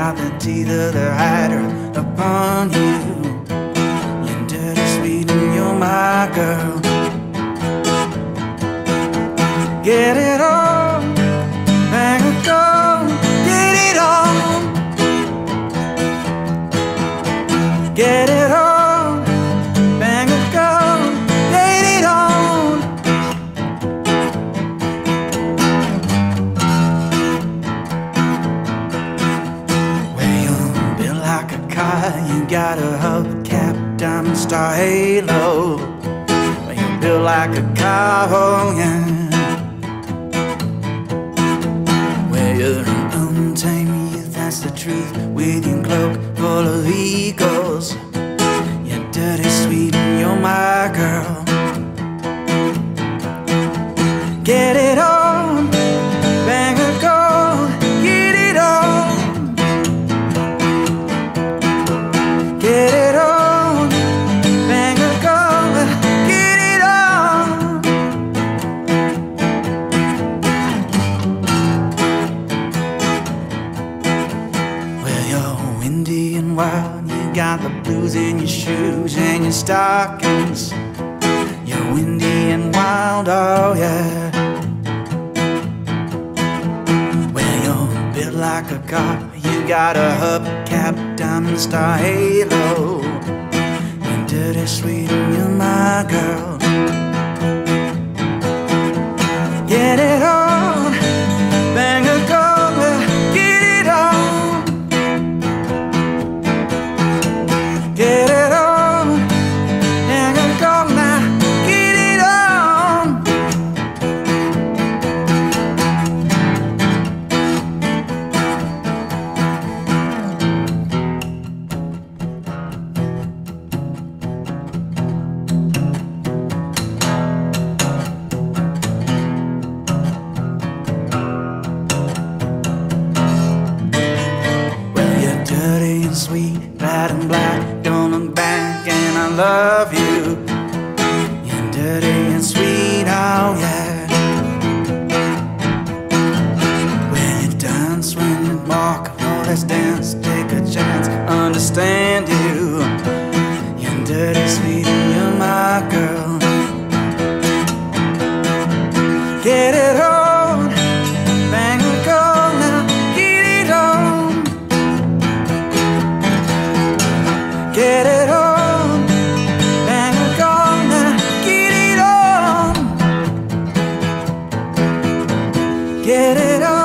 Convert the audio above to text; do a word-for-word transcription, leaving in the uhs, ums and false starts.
got the teeth of the hider upon you. You're dirty, sweet, and you're my girl. Get it on, hang it go, get it on. Get it on. You got a hubcap, diamond star halo. You built like a car, oh yeah. Well, you're an untamed youth, that's the truth. With your cloak full of eagles, you're dirty, sweet, and you're my girl. Get it on. You got the blues in your shoes and your stockings. You're windy and wild, oh yeah. Well, you're built like a car. You got a hubcap, diamond star halo. You're dirty, sweet, and you're my girl. Get it on. Sweet, red and black, don't look back, and I love you. You're dirty and sweet, oh yeah. When you dance, when you walk, oh let's dance, take a chance, understand you. You're dirty, sweet, and you're my girl. Get it on. Get it on, bang it on, get it on. Get it on.